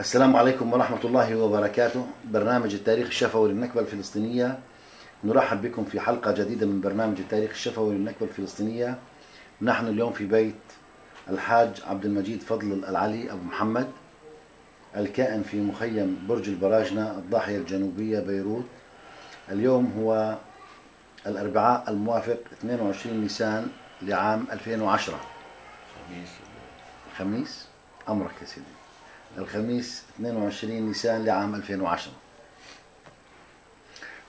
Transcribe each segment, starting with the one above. السلام عليكم ورحمة الله وبركاته. برنامج التاريخ الشفوي للنكبة الفلسطينية، نرحب بكم في حلقة جديدة من برنامج التاريخ الشفوي للنكبة الفلسطينية. نحن اليوم في بيت الحاج عبد المجيد فضل العلي أبو محمد، الكائن في مخيم برج البراجنه الضاحية الجنوبية بيروت. اليوم هو الأربعاء الموافق 22 نيسان لعام 2010، الخميس. أمرك يا سيدي. الخميس 22 نيسان لعام 2010.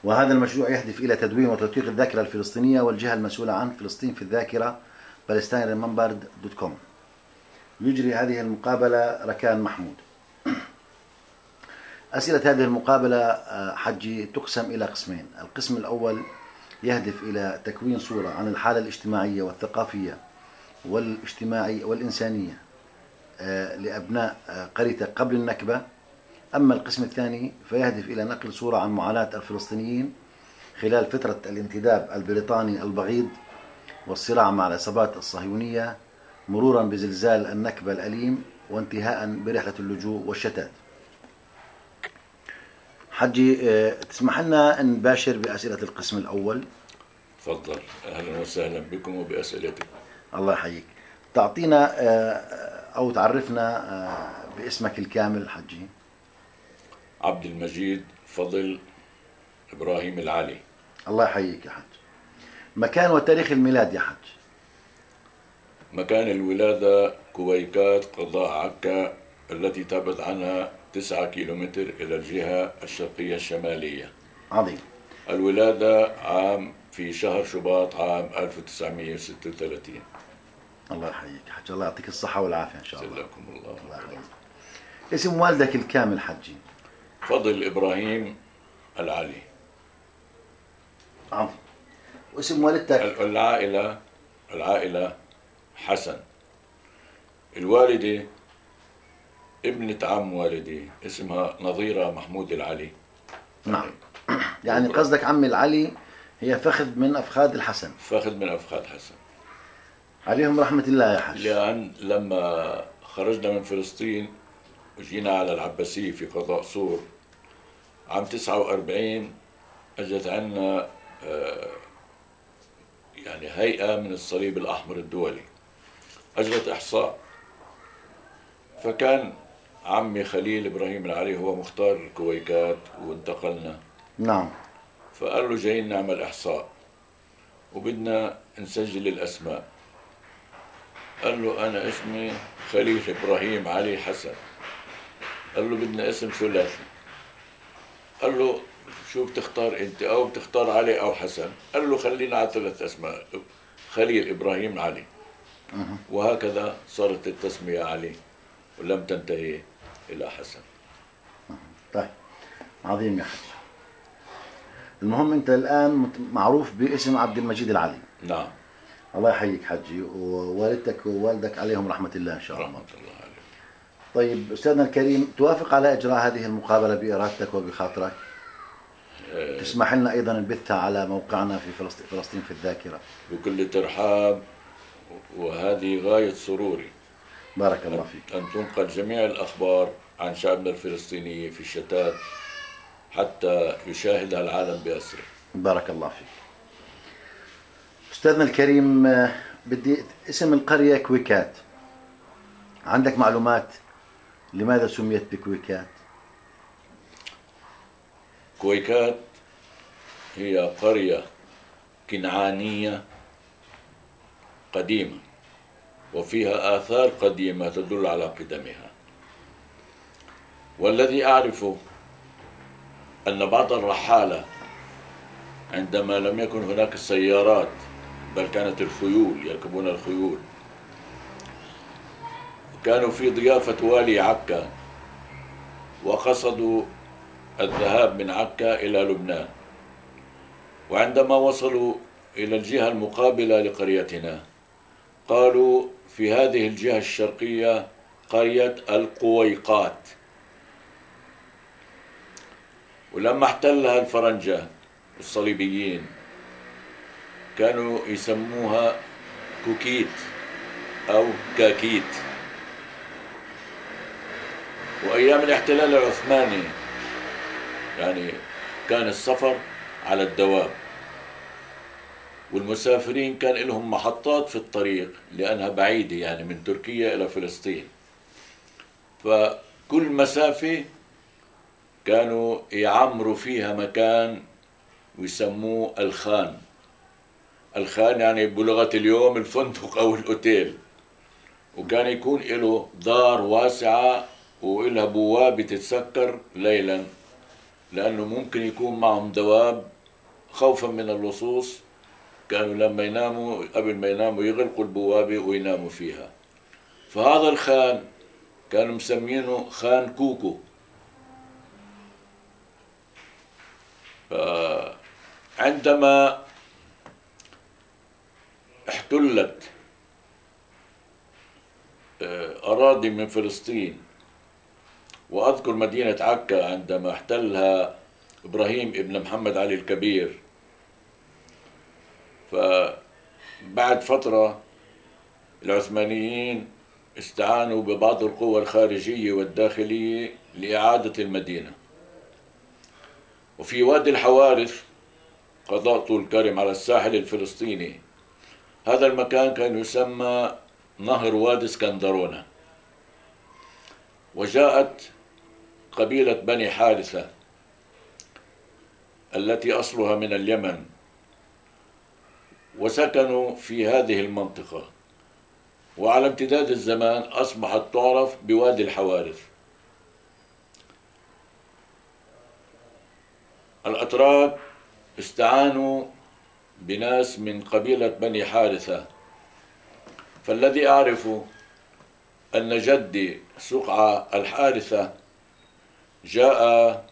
وهذا المشروع يهدف إلى تدوين وتوثيق الذاكرة الفلسطينية والجهة المسؤولة عن فلسطين في الذاكرة palestiniremembered.com. يجري هذه المقابلة راكان محمود. أسئلة هذه المقابلة حجي تقسم إلى قسمين. القسم الأول يهدف إلى تكوين صورة عن الحالة الاجتماعية والثقافية والاجتماعية والإنسانية لأبناء قرية قبل النكبة. أما القسم الثاني فيهدف إلى نقل صورة عن معاناة الفلسطينيين خلال فترة الانتداب البريطاني البغيض والصراع مع العصابات الصهيونية، مرورا بزلزال النكبة الأليم وانتهاء برحلة اللجوء والشتات. حجي، تسمح لنا أن نباشر بأسئلة القسم الأول؟ تفضل. أهلا وسهلا بكم وبأسئلتكم. الله يحييك. تعطينا أو تعرفنا باسمك الكامل حجي؟ عبد المجيد فضل إبراهيم العلي. الله يحييك يا حج. مكان وتاريخ الميلاد يا حج؟ مكان الولادة كويكات، قضاء عكا، التي تبعد عنها 9 كيلومتر إلى الجهة الشرقية الشمالية. عظيم. الولادة عام في شهر شباط عام 1936. الله يحييك حج. الله يعطيك الصحة والعافية إن شاء الله. جزاكم الله. الله يحييك. اسم والدك الكامل حجي؟ فضل إبراهيم العلي. عظيم. واسم والدتك؟ العائلة حسن. الوالدة ابنة عم والدي اسمها نظيرة محمود العلي. نعم. يعني قصدك عمي العلي هي فخذ من أفخاذ الحسن. فخذ من أفخاذ حسن عليهم رحمة الله يا حاج. لأن لما خرجنا من فلسطين وجينا على العباسية في قضاء صور عام 49، أجت عنا يعني هيئة من الصليب الأحمر الدولي أجرت إحصاء، فكان عمي خليل إبراهيم العلي هو مختار الكويكات وانتقلنا. نعم. فقال له جايين نعمل إحصاء وبدنا نسجل الأسماء. قال له أنا اسمي خليل إبراهيم علي حسن. قال له بدنا اسم ثلاثي. قال له شو بتختار أنت؟ أو بتختار علي أو حسن. قال له خلينا على 3 أسماء، خليل إبراهيم علي. وهكذا صارت التسمية علي ولم تنتهي إلى حسن. طيب، عظيم يا حاج. المهم أنت الآن معروف باسم عبد المجيد العلي. نعم. الله يحييك حجي. ووالدتك ووالدك عليهم رحمة الله إن شاء الله. رحمة الله عليهم. طيب أستاذنا الكريم، توافق على إجراء هذه المقابلة بإرادتك وبخاطرك؟ تسمح لنا أيضا نبثها على موقعنا في فلسطين في الذاكرة؟ بكل ترحاب، وهذه غاية سروري. بارك الله فيك. أن تنقل جميع الأخبار عن شعبنا الفلسطيني في الشتات حتى يشاهدها العالم بأسره. بارك الله فيك. أستاذنا الكريم، بدي اسم القرية كويكات. عندك معلومات لماذا سميت بكويكات؟ كويكات هي قرية كنعانية قديمة وفيها آثار قديمة تدل على قدمها، والذي أعرفه أن بعض الرحالة عندما لم يكن هناك السيارات بل كانت الخيول، يركبون الخيول، كانوا في ضيافة والي عكا وقصدوا الذهاب من عكا إلى لبنان، وعندما وصلوا إلى الجهة المقابلة لقريتنا قالوا في هذه الجهة الشرقية قرية القويقات، ولما احتلها الفرنجة الصليبيين كانوا يسموها كوكيت أو كاكيت، وأيام الاحتلال العثماني يعني كان السفر على الدواب، والمسافرين كان لهم محطات في الطريق لأنها بعيدة يعني من تركيا إلى فلسطين، فكل مسافة كانوا يعمروا فيها مكان ويسموه الخان. الخان يعني بلغة اليوم الفندق أو الأوتيل، وكان يكون له دار واسعة وإلها بوابة تتسكر ليلا، لأنه ممكن يكون معهم دواب خوفا من اللصوص، كانوا لما يناموا قبل ما يناموا يغلقوا البوابة ويناموا فيها. فهذا الخان كانوا مسمينه خان كوكو. عندما احتلت أراضي من فلسطين، وأذكر مدينة عكا عندما احتلها إبراهيم ابن محمد علي الكبير، فبعد فترة العثمانيين استعانوا ببعض القوى الخارجية والداخلية لإعادة المدينة. وفي وادي الحوارث قضاء طول كرم على الساحل الفلسطيني، هذا المكان كان يسمى نهر وادي اسكندرونة. وجاءت قبيلة بني حارثة التي أصلها من اليمن وسكنوا في هذه المنطقة، وعلى امتداد الزمان أصبحت تعرف بوادي الحوارث. الأتراك استعانوا بناس من قبيلة بني حارثة، فالذي أعرفه أن جدي سقعة الحارثة جاء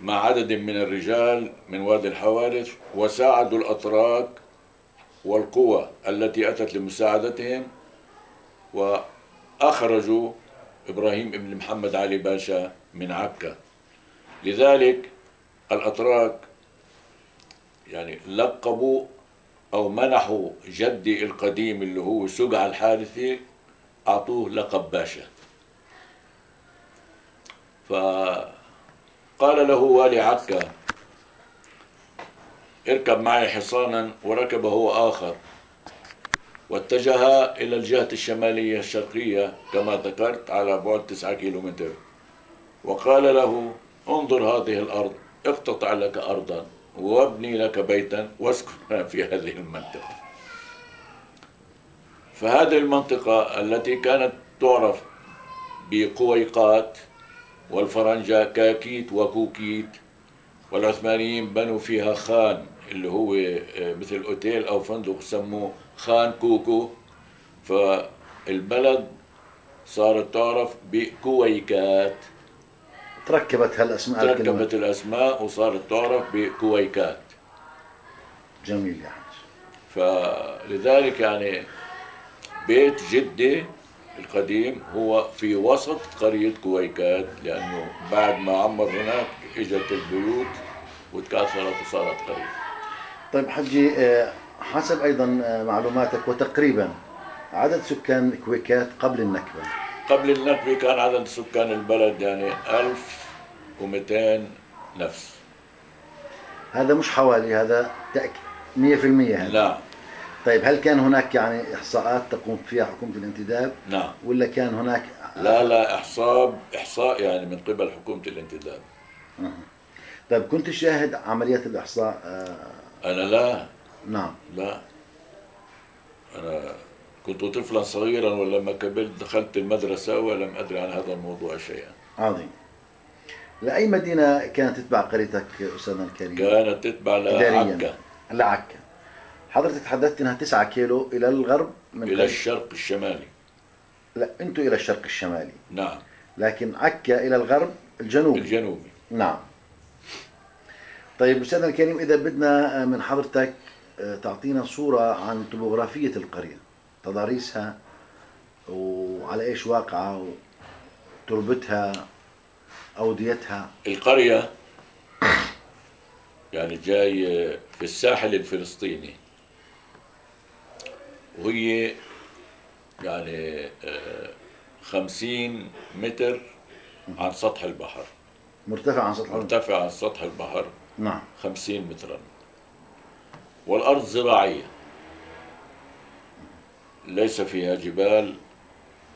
مع عدد من الرجال من وادي الحوارث وساعدوا الأتراك والقوى التي أتت لمساعدتهم، وأخرجوا إبراهيم بن محمد علي باشا من عكا. لذلك الأتراك يعني لقبوا أو منحوا جدي القديم اللي هو سقعة الحارثي، أعطوه لقب باشا. فقال له والي عكا: اركب معي حصانا، وركب هو آخر، واتجه إلى الجهة الشمالية الشرقية كما ذكرت على بعد 9 كيلومتر، وقال له: انظر هذه الأرض، اقتطع لك أرضا وابني لك بيتا واسكن في هذه المنطقة. فهذه المنطقة التي كانت تعرف بكويكات والفرنجة كاكيت وكوكيت، والعثمانيين بنوا فيها خان اللي هو مثل أوتيل أو فندق سموه خان كوكو، فالبلد صارت تعرف بكويكات. تركبت هالأسماء، تركبت الأسماء وصارت تعرف بكويكات. جميل يعني. فلذلك يعني بيت جدي القديم هو في وسط قرية كويكات، لأنه بعد ما عمر هناك إجت البيوت وتكاثرت وصارت قرية. طيب حجي، حسب أيضا معلوماتك وتقريبا عدد سكان كويكات قبل النكبة. قبل النكبة كان عدد سكان البلد يعني 1200 نفس. هذا مش حوالي، هذا تأكيد 100%. هذا لا. طيب هل كان هناك يعني إحصاءات تقوم فيها حكومة الانتداب؟ نعم. ولا كان هناك؟ لا لا، إحصاء يعني من قبل حكومة الانتداب. طيب كنت شاهد عمليات الإحصاء؟ أنا لا. نعم. لا، أنا كنت طفلا صغيرا، ولما كبرت دخلت المدرسة ولم أدري عن هذا الموضوع شيئا. عظيم. لأي مدينة كانت تتبع قريتك أستاذنا الكريم؟ كانت تتبع لعكا. لعكا. حضرتك تحدثت انها 9 كيلو الى الغرب من الى الشرق الشمالي. لا، انتم الى الشرق الشمالي. نعم. لكن عكا الى الغرب الجنوبي. الجنوبي. نعم. طيب استاذنا الكريم، اذا بدنا من حضرتك تعطينا صوره عن طبوغرافيه القريه، تضاريسها وعلى ايش واقعه وتربتها اوديتها. القريه يعني جاي في الساحل الفلسطيني، وهي يعني 50 متر عن سطح البحر. مرتفع عن سطح البحر؟ مرتفع عن سطح البحر. نعم. 50 مترا. والأرض زراعية، ليس فيها جبال،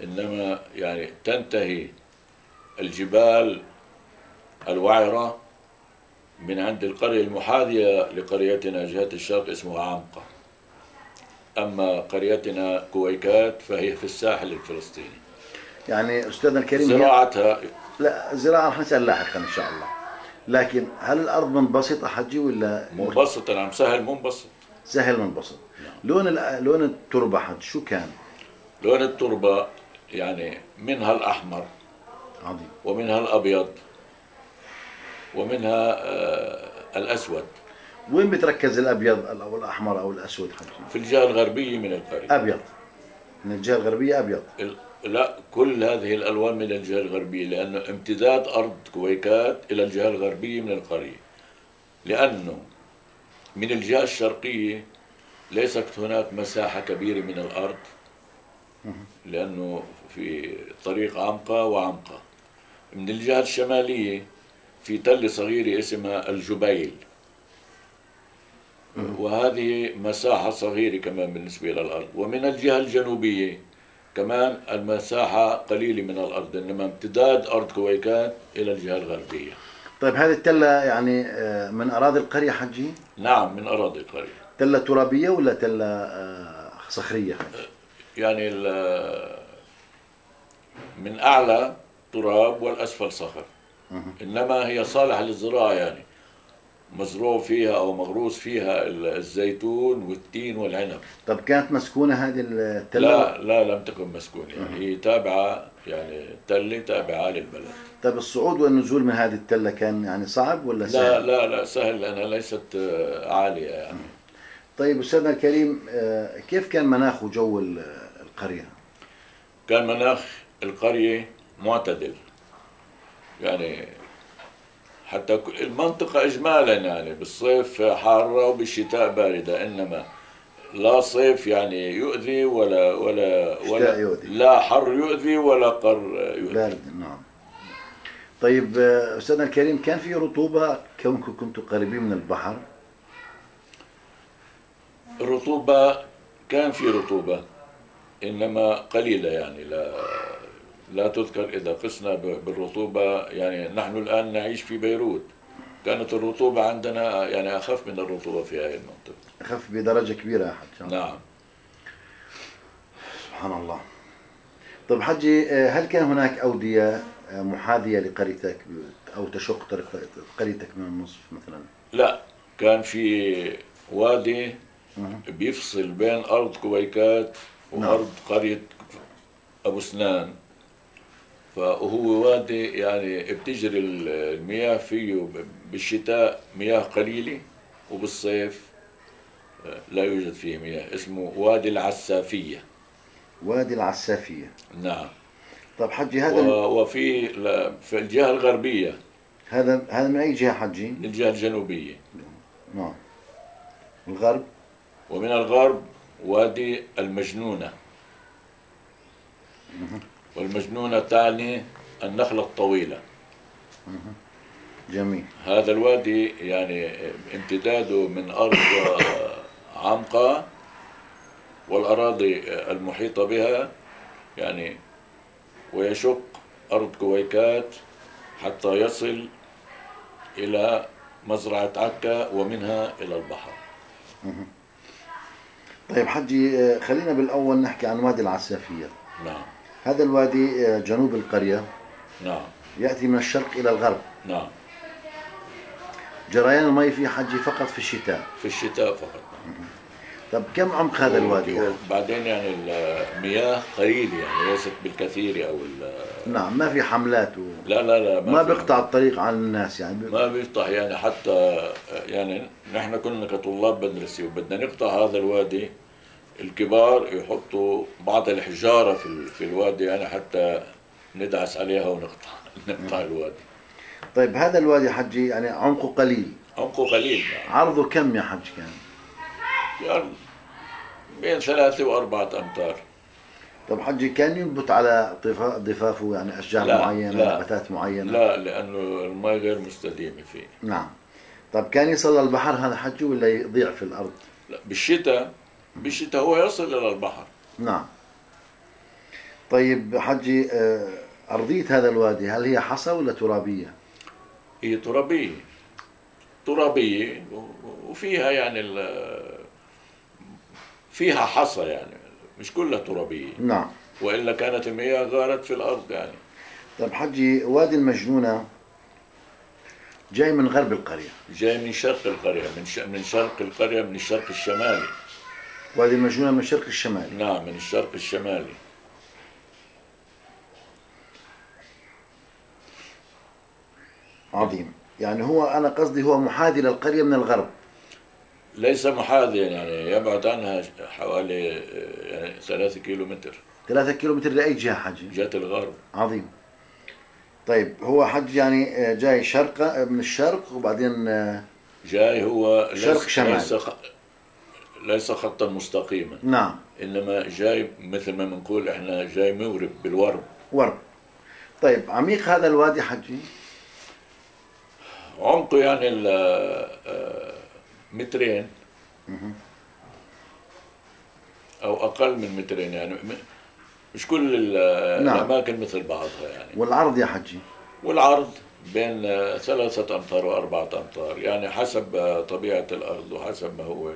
إنما يعني تنتهي الجبال الوعرة من عند القرية المحاذية لقريتنا جهة الشرق اسمها عمقا. أما قريتنا كويكات فهي في الساحل الفلسطيني. يعني أستاذنا الكريم زراعتها لا زراعة رح نسأل لاحقا إن شاء الله، لكن هل الأرض منبسطة حجي ولا منبسطة؟ نعم سهل منبسط. سهل منبسط. نعم. لون التربة حج شو كان؟ لون التربة يعني منها الأحمر عظيم ومنها الأبيض ومنها الأسود. وين بتركز الأبيض أو الأحمر أو الأسود حاجة؟ في الجهة الغربية من القرية. أبيض من الجهة الغربية أبيض. لا كل هذه الألوان من الجهة الغربية، لأنه امتداد أرض كويكات إلى الجهة الغربية من القرية، لأنه من الجهة الشرقية ليست هناك مساحة كبيرة من الأرض، لأنه في طريق عمقا وعمقا. من الجهة الشمالية في تلة صغيرة اسمها الجبيل، وهذه مساحة صغيرة كمان بالنسبة للأرض. ومن الجهة الجنوبية كمان المساحة قليلة من الأرض، إنما امتداد أرض كويكات إلى الجهة الغربية. طيب هذه التلة يعني من أراضي القرية حجي؟ نعم من أراضي القرية. تلة ترابية ولا تلة صخرية حجي؟ يعني من أعلى تراب والأسفل صخر، إنما هي صالحة للزراعة، يعني مزروع فيها أو مغروس فيها الزيتون والتين والعنب. طب كانت مسكونة هذه التلة؟ لا لا لم تكن مسكونة، يعني هي تابعة، يعني تلة تابعة للبلد. طب الصعود والنزول من هذه التلة كان يعني صعب ولا سهل؟ لا لا لا سهل لأنها ليست عالية يعني. طيب أستاذنا الكريم كيف كان مناخ وجو القرية؟ كان مناخ القرية معتدل، يعني حتى المنطقة إجمالا يعني بالصيف حارة وبالشتاء باردة، إنما لا صيف يعني يؤذي ولا يؤذي. لا حر يؤذي ولا قر يؤذي. بارد نعم. طيب أستاذنا الكريم كان في رطوبة كونكم كنتوا قريبين من البحر؟ الرطوبة كان في رطوبة إنما قليلة، يعني لا تذكر. إذا قسنا بالرطوبة يعني نحن الآن نعيش في بيروت، كانت الرطوبة عندنا يعني أخف من الرطوبة في هذه المنطقة، أخف بدرجة كبيرة حجي. نعم سبحان الله. طب حجي هل كان هناك أودية محاذية لقريتك أو تشق طريق قريتك من النصف مثلا؟ لا كان في وادي بيفصل بين أرض كويكات وأرض قرية أبو سنان، فهو وادي يعني بتجري المياه فيه بالشتاء مياه قليلة وبالصيف لا يوجد فيه مياه، اسمه وادي العسافية. وادي العسافية نعم. طب حجي هذا وفي الجهة الغربية. هذا من أي جهة حجي؟ من الجهة الجنوبية. نعم. الغرب؟ ومن الغرب وادي المجنونة، والمجنونة تعني النخلة الطويلة. جميل. هذا الوادي يعني امتداده من أرض عمقا والأراضي المحيطة بها يعني ويشق أرض كويكات حتى يصل إلى مزرعة عكا ومنها إلى البحر. طيب حجي خلينا بالأول نحكي عن وادي العسافية. نعم. هذا الوادي جنوب القرية. نعم. يأتي من الشرق إلى الغرب. نعم. جريان المي فيه حجي فقط في الشتاء. في الشتاء فقط. طب كم عمق هذا الوادي؟ بعدين يعني المياه قليلة يعني ليست بالكثير أو نعم ما في حملات لا لا لا ما بيقطع الطريق عن الناس يعني ما بيقطع يعني حتى يعني نحن كنا كطلاب بدرس وبدنا نقطع هذا الوادي الكبار يحطوا بعض الحجارة في الوادي أنا حتى ندعس عليها ونقطع الوادي. طيب هذا الوادي حجي يعني عمقه قليل. عمقه قليل. عرضه كم يا حجي كان؟ بين 3 و4 أمتار. طب حجي كان ينبت على ضفافه يعني اشجار معينه نباتات معينه؟ لا، لانه المي غير مستديمه فيه. نعم. طب كان يصل للبحر هذا حجي ولا يضيع في الارض؟ لا، بالشتاء هو يصل الى البحر. نعم. طيب حجي ارضيه هذا الوادي هل هي حصى ولا ترابيه؟ هي ترابيه وفيها يعني فيها حصى يعني، مش كلها ترابيه. نعم. والا كانت المياه غارت في الارض يعني. طيب حجي وادي المجنونه جاي من غرب القريه؟ جاي من شرق القريه، من شرق القريه، من الشرق الشمالي. وادي المجنونه من الشرق الشمالي. نعم، من الشرق الشمالي. عظيم. يعني هو انا قصدي هو محاذي للقريه من الغرب. ليس محاذيا يعني، يبعد عنها حوالي يعني 3 كيلومتر. 3 كيلومتر لأي جهة حجي؟ جهة الغرب. عظيم. طيب هو حج يعني جاي شرق من الشرق وبعدين جاي هو شرق شمال، ليس خطا مستقيما. نعم. انما جاي مثل ما بنقول احنا جاي مورب بالورب. ورب. طيب عميق هذا الوادي حجي؟ عمقه يعني مترين أو أقل من مترين يعني، مش كل الأماكن مثل بعضها يعني. والعرض يا حجي؟ والعرض بين 3 أمتار و4 أمتار يعني، حسب طبيعة الأرض وحسب ما هو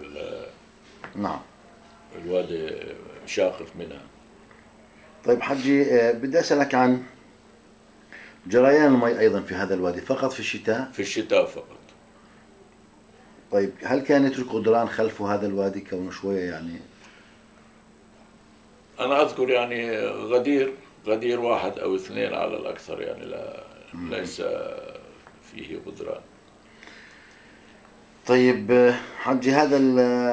الوادي شاقق منها. طيب حجي بدي أسألك عن جريان المي أيضا في هذا الوادي، فقط في الشتاء؟ في الشتاء فقط. طيب هل كانت القدران خلف هذا الوادي كونه شويه يعني؟ انا اذكر يعني غدير واحد او 2 على الاكثر يعني، لا ليس فيه قدران. طيب حجي هذا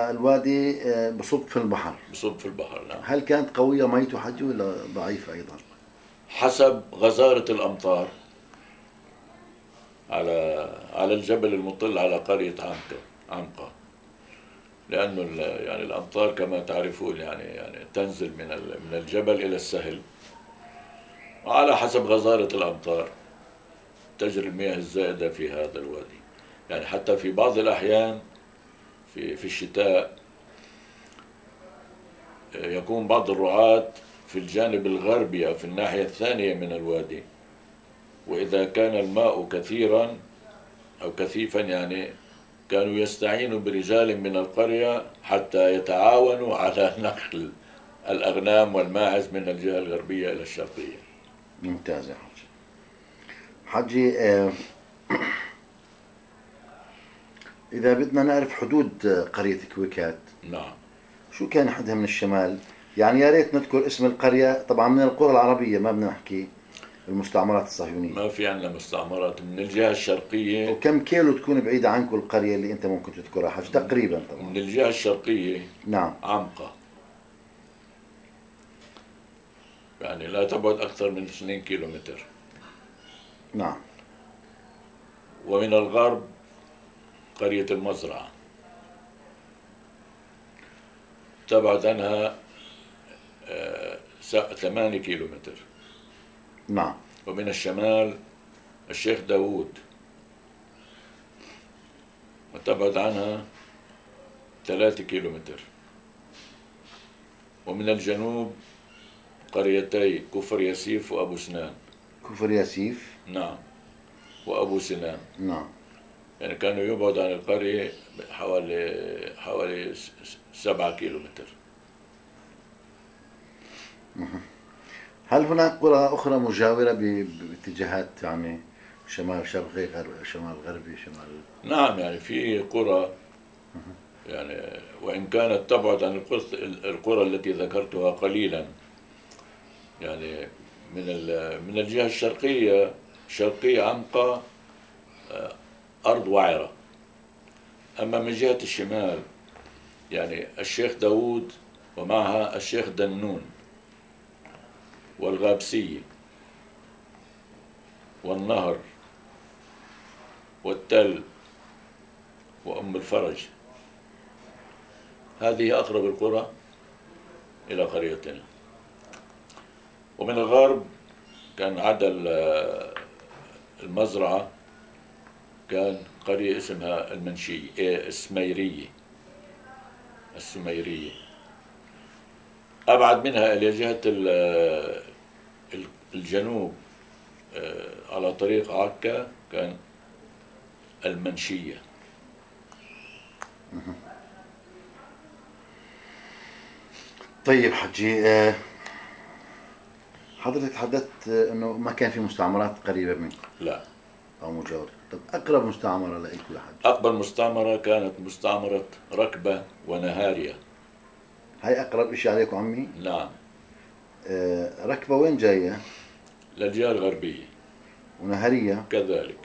الوادي بصب في البحر. بصب في البحر. نعم. هل كانت قويه ميته حجي ولا ضعيفه ايضا؟ حسب غزاره الامطار على الجبل المطل على قرية عمقا، لأنه يعني الأمطار كما تعرفون يعني تنزل من الجبل إلى السهل، وعلى حسب غزارة الأمطار تجري المياه الزائدة في هذا الوادي يعني. حتى في بعض الأحيان في الشتاء يكون بعض الرعاة في الجانب الغربي أو في الناحية الثانية من الوادي، وإذا كان الماء كثيرا أو كثيفا يعني كانوا يستعينوا برجال من القرية حتى يتعاونوا على نقل الأغنام والماعز من الجهة الغربية إلى الشرقية. ممتاز يا حجي. حجي إذا بدنا نعرف حدود قرية كويكات. نعم. شو كان حدها من الشمال؟ يعني يا ريت نذكر اسم القرية، طبعا من القرى العربية ما بدنا نحكي المستعمرات الصهيونية. ما في عندنا مستعمرات من الجهة الشرقية. وكم كيلو تكون بعيدة عنكم القرية اللي أنت ممكن تذكرها حجي تقريبا؟ طبعا من الجهة الشرقية. نعم. عمقا يعني لا تبعد أكثر من 2 كيلومتر. نعم. ومن الغرب قرية المزرعة تبعد عنها 8 كيلومتر. نعم. ومن الشمال الشيخ داوود وتبعد عنها 3 كيلومتر. ومن الجنوب قريتي كفر ياسيف وأبو سنان. كفر ياسيف. نعم. وأبو سنان. نعم. يعني كانوا يبعد عن القرية حوالي 7 كيلومتر. هل هناك قرى أخرى مجاورة باتجاهات يعني شمال شرقي، شمال غربي، شمال؟ نعم يعني في قرى يعني، وإن كانت تبعد عن القرى التي ذكرتها قليلا يعني. من الجهة الشرقية شرقية عمقا أرض وعرة. أما من جهة الشمال يعني الشيخ داوود ومعها الشيخ دنون والغابسية والنهر والتل وأم الفرج، هذه أقرب القرى إلى قريتنا. ومن الغرب كان عدا المزرعة كان قرية اسمها المنشيه السميريه. أبعد منها إلى جهة الجنوب على طريق عكا كان المنشيه. طيب حجي، حضرتك تحدثت انه ما كان في مستعمرات قريبه منك؟ لا. او مجاوره. طب اقرب مستعمره لايك يا حجي؟ اقرب مستعمره كانت مستعمره ركبه ونهاريه. هاي اقرب شيء عليك عمي؟ نعم. ركبه وين جايه؟ للجهه الغربيه. ونهاريه؟ كذلك.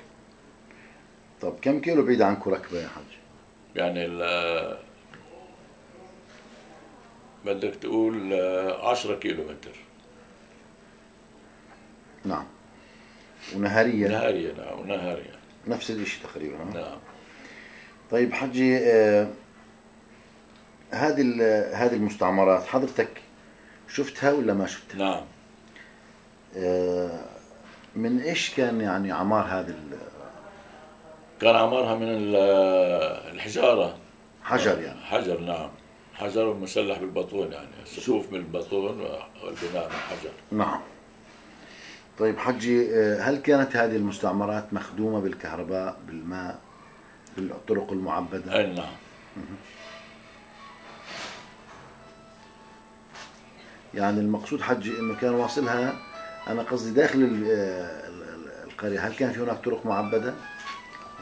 طب كم كيلو بعيد عنكم ركبه يا حجي؟ يعني بدك تقول 10 كيلو متر. نعم. ونهاريه؟ نهاريه نعم، ونهاريه نفس الشيء تقريبا. نعم. طيب حجي، هذه المستعمرات حضرتك شفتها ولا ما شفتها؟ نعم. من ايش كان يعني عمار هذه؟ كان عمارها من الحجاره. حجر يعني؟ حجر نعم، حجر مسلح بالبطون، يعني السقوف من البطون والبناء من الحجر. نعم. طيب حجي، هل كانت هذه المستعمرات مخدومه بالكهرباء، بالماء، بالطرق المعبده؟ اي نعم. يعني المقصود حجي انه كان واصلها، انا قصدي داخل القريه، هل كان في هناك طرق معبده؟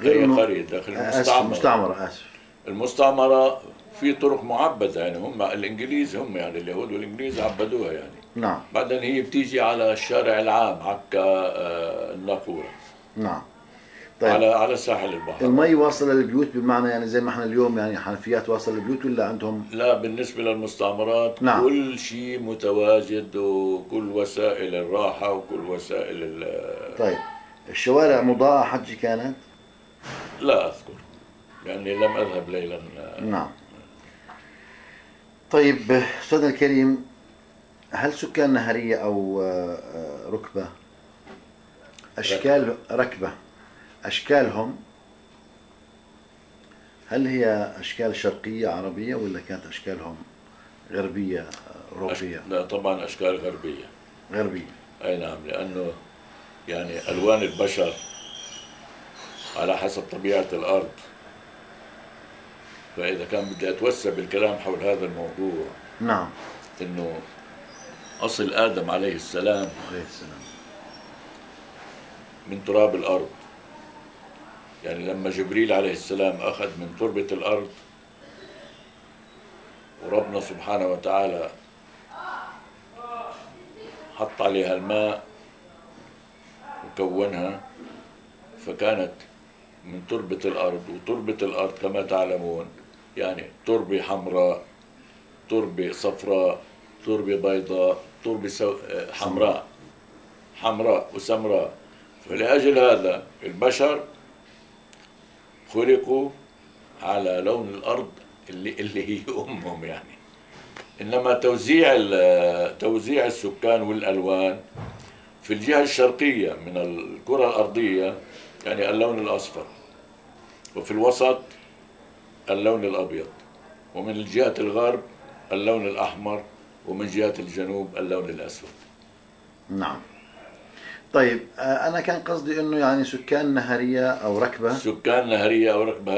غير القريه، داخل المستعمره. اسف، المستعمره في طرق معبده، يعني هم الانجليز، هم يعني اليهود والانجليز عبدوها يعني. نعم. بعدين هي بتيجي على الشارع العام عكا النافوره. نعم. طيب على ساحل البحر. المي واصله للبيوت، بمعنى يعني زي ما احنا اليوم يعني حنفيات واصله للبيوت، ولا عندهم؟ لا، بالنسبه للمستعمرات نعم، كل شيء متواجد، وكل وسائل الراحه وكل وسائل طيب الشوارع مضاءه حجي كانت؟ لا اذكر، يعني لم اذهب ليلا. نعم. طيب استاذنا الكريم، هل سكان نهاريه او ركبه اشكال ركبه اشكالهم هل هي اشكال شرقيه عربيه ولا كانت اشكالهم غربيه اوروبيه؟ لا طبعا اشكال غربيه. غربيه اي نعم، لانه يعني الوان البشر على حسب طبيعه الارض، فاذا كان بدي اتوسع بالكلام حول هذا الموضوع. نعم. انه اصل ادم عليه السلام من تراب الارض، يعني لما جبريل عليه السلام اخذ من تربه الارض، وربنا سبحانه وتعالى حط عليها الماء وكونها، فكانت من تربه الارض. وتربه الارض كما تعلمون يعني تربه حمراء، تربه صفراء، تربه بيضاء، تربه حمراء وسمراء. فلأجل هذا البشر خلقوا على لون الارض اللي هي امهم يعني. انما توزيع السكان والالوان في الجهه الشرقيه من الكره الارضيه يعني اللون الاصفر، وفي الوسط اللون الابيض، ومن جهه الغرب اللون الاحمر، ومن جهه الجنوب اللون الاسود. نعم. طيب انا كان قصدي انه يعني سكان نهاريه او ركبه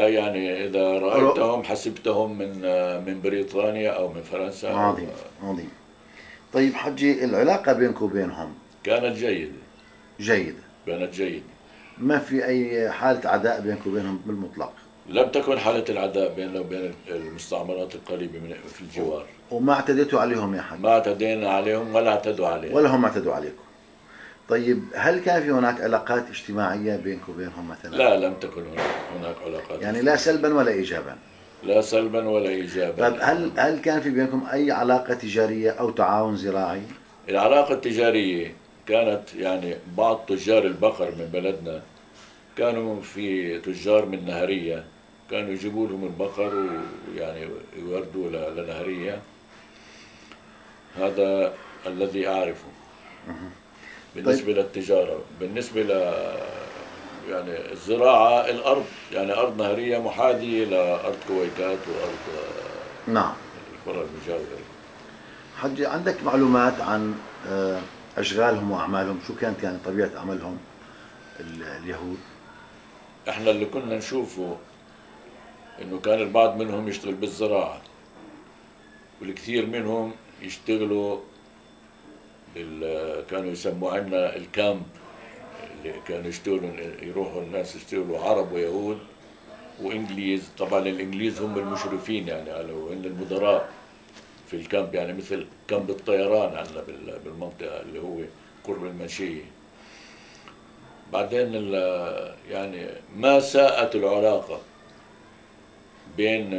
يعني اذا رايتهم حسبتهم من بريطانيا او من فرنسا. عظيم عظيم. طيب حجي، العلاقه بينك وبينهم كانت جيده؟ ما في اي حاله عداء بينك وبينهم بالمطلق؟ لم تكن حاله العداء بيننا وبين المستعمرات القريبه في الجوار. وما اعتديتوا عليهم يا حجي؟ ما اعتدينا عليهم ولا اعتدوا علينا ولا هم اعتدوا عليكم. طيب هل كان في هناك علاقات اجتماعية بينك وبينهم مثلا؟ لا، لم تكن هناك علاقات يعني لا سلبا ولا إيجابا. طيب هل كان في بينكم أي علاقة تجارية أو تعاون زراعي؟ العلاقة التجارية كانت يعني بعض تجار البقر من بلدنا كانوا في تجار من نهارية، كانوا يجيبوا لهم البقر ويعني يوردوا لنهارية، هذا الذي أعرفه. بالنسبه للتجاره، بالنسبه ل يعني الزراعه، الارض يعني ارض نهريه محاذيه لارض كويكات وارض نعم القرى المجاوره. حجي، عندك معلومات عن اشغالهم واعمالهم؟ شو كانت يعني طبيعه عملهم اليهود؟ احنا اللي كنا نشوفه انه كان البعض منهم يشتغل بالزراعه، والكثير منهم يشتغلوا كانوا يسموا عندنا الكامب، اللي كانوا يشتغلوا، يروحوا الناس يشتغلوا عرب ويهود وانجليز. طبعا الانجليز هم المشرفين يعني على، وهن المدراء في الكامب، يعني مثل كامب الطيران عندنا بالمنطقه اللي هو قرب المنشيه. بعدين يعني ما ساءت العلاقه بين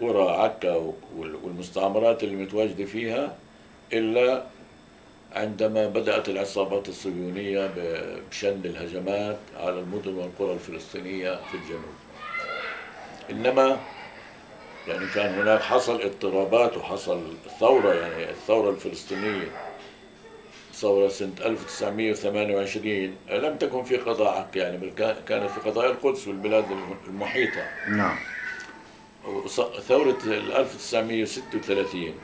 قرى عكا والمستعمرات اللي متواجده فيها الا عندما بدات العصابات الصهيونيه بشن الهجمات على المدن والقرى الفلسطينيه في الجنوب. انما يعني كان هناك حصل اضطرابات وحصل ثوره، يعني الثوره الفلسطينيه، ثوره سنه 1928 لم تكن في قضاء عكا، يعني بل كانت في قضاء القدس والبلاد المحيطه. نعم. ثوره 1936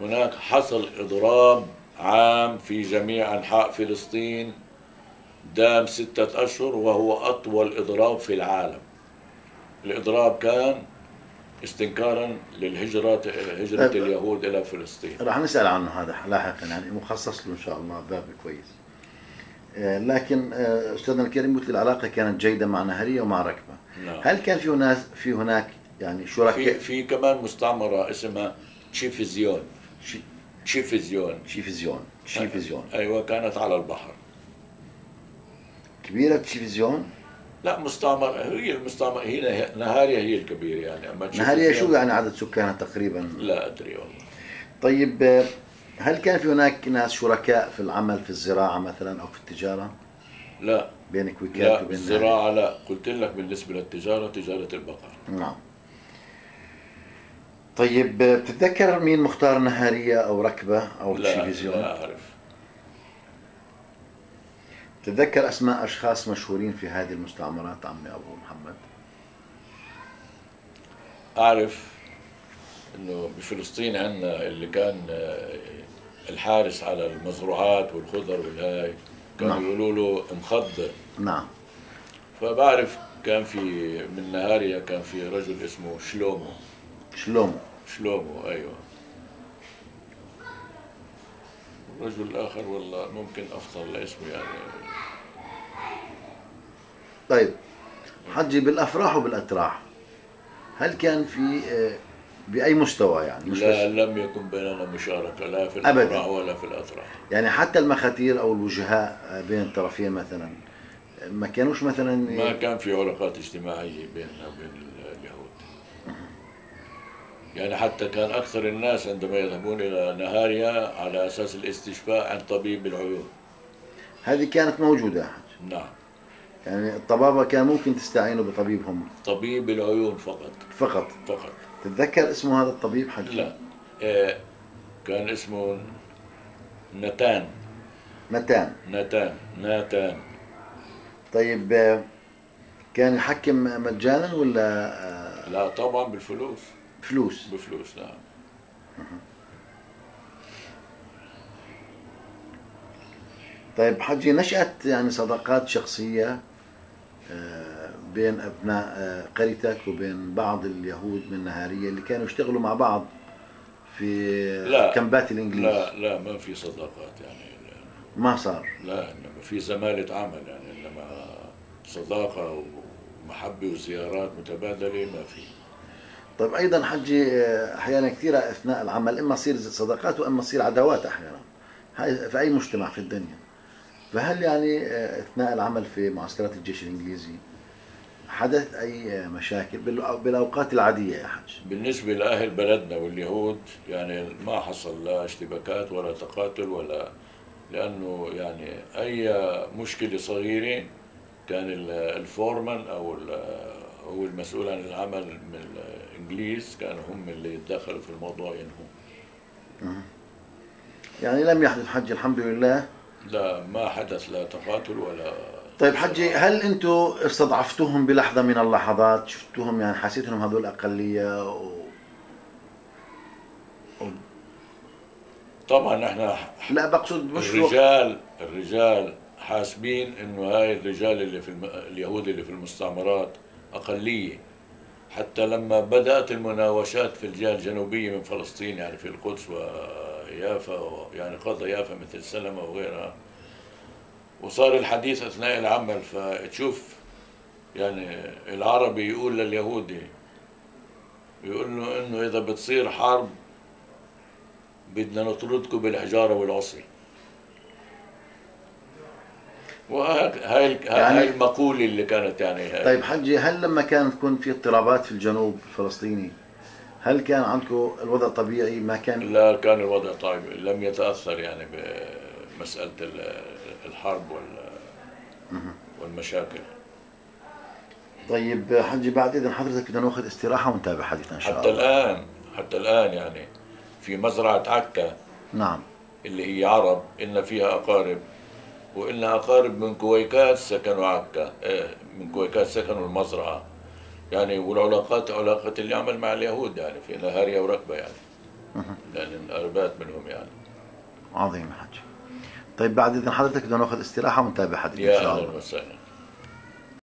هناك حصل اضراب عام في جميع انحاء فلسطين دام 6 أشهر، وهو اطول اضراب في العالم. الاضراب كان استنكارا للهجره، هجره اليهود الى فلسطين. راح نسال عنه هذا لاحقا، يعني مخصص له ان شاء الله باب كويس. لكن استاذنا الكريم قلت لي العلاقه كانت جيده مع نهاريه ومع ركبه. نعم. هل كان في هناك يعني شركاء؟ في كمان مستعمره اسمها تشيفزيون. تشيفزيون ايوه، كانت على البحر. كبيره تشيفزيون؟ لا، مستعمرة. هي المستعمرة هي نهاريه، هي الكبيرة يعني. أما نهاريه شو يعني عدد سكانها تقريبا؟ لا أدري والله. طيب، هل كان في هناك ناس شركاء في العمل في الزراعة مثلا أو في التجارة؟ لا، بين كويكات وبين الزراعة لا، قلت لك بالنسبة للتجارة، تجارة البقر. نعم. طيب، بتتذكر مين مختار نهاريه أو ركبة أو تلفزيون؟ لا أعرف. تتذكر أسماء أشخاص مشهورين في هذه المستعمرات عمي أبو محمد؟ أعرف إنه بفلسطين عندنا اللي كان الحارس على المزروعات والخضر والهاي، كانوا يقولوا له مخضر. نعم. فبعرف كان في من نهاريه كان في رجل اسمه شلومو أيوه. الرجل الآخر والله ممكن أفضل لاسمه يعني. طيب حجي، بالأفراح وبالأتراح هل كان في بأي مستوى يعني؟ لا، لم يكن بيننا مشاركة لا في الأفراح ولا في الأتراح. يعني حتى المخاتير أو الوجهاء بين الطرفين مثلا ما كانوش مثلا؟ ما كان في علاقات اجتماعية بيننا وبين اليهود. يعني حتى كان أكثر الناس عندما يذهبون إلى نهاريه على أساس الاستشفاء عن طبيب العيون. هذه كانت موجودة حاج. نعم. يعني الطبابة كان ممكن تستعينوا بطبيبهم؟ طبيب العيون فقط. فقط. تتذكر اسمه هذا الطبيب حاج؟ لا. كان اسمه نتان. طيب، كان يحكم مجانا ولا؟ لا طبعا، بالفلوس. بفلوس نعم. طيب حجي، نشأت يعني صداقات شخصية بين أبناء قريتك وبين بعض اليهود من نهاريه اللي كانوا يشتغلوا مع بعض في كامبات الإنجليز؟ لا، ما في صداقات يعني. ما صار؟ لا، إنما في زمالة عمل يعني، إنما صداقة ومحبة وزيارات متبادلة ما في. طيب أيضا حجي، أحيانا كثيرة أثناء العمل إما تصير صداقات وإما تصير عداوات أحيانا، هاي في أي مجتمع في الدنيا. فهل يعني أثناء العمل في معسكرات الجيش الإنجليزي حدث أي مشاكل بالأوقات العادية يا حج؟ بالنسبة لأهل بلدنا واليهود يعني ما حصل لا اشتباكات ولا تقاتل ولا، لأنه يعني أي مشكلة صغيرة كان الفورمان أو هو المسؤول عن العمل من الانجليز كانوا هم اللي يتدخلوا في الموضوع ينهوه. يعني لم يحدث حج الحمد لله. لا ما حدث لا تقاتل ولا. طيب حجي، هل انتم استضعفتوهم بلحظه من اللحظات؟ شفتوهم يعني حسيت انهم هذول اقليه طبعا احنا لا بقصد مش الرجال حاسبين انه هاي الرجال اللي في اليهود اللي في المستعمرات اقليه، حتى لما بدات المناوشات في الجهه الجنوبيه من فلسطين يعني في القدس ويافا يعني قضى يافا مثل سلمه وغيرها، وصار الحديث اثناء العمل، فتشوف يعني العربي يقول لليهودي يقول له انه اذا بتصير حرب بدنا نطردكم بالحجاره والعصي. وهاي يعني المقوله اللي كانت يعني هاي. طيب حجي، هل لما كانت في اضطرابات في الجنوب الفلسطيني هل كان عندكم الوضع طبيعي؟ ما كان، لا كان الوضع طبيعي، لم يتاثر يعني بمساله الحرب والمشاكل. طيب حجي، بعد اذن حضرتك بدنا ناخذ استراحه ونتابع حديثنا ان شاء الله. حتى الان يعني في مزرعه عكا، نعم، اللي هي عرب، إلنا فيها اقارب، وإلنا اقارب من كويكات سكنوا عكا، من كويكات سكنوا المزرعه يعني، والعلاقات علاقه اللي عمل مع اليهود يعني في نهاريه وركبه يعني يعني الاربات منهم يعني. عظيم حجي. طيب بعد اذن حضرتك بدنا ناخذ استراحه ونتابع حديثنا ان شاء الله. يا اهلا وسهلا.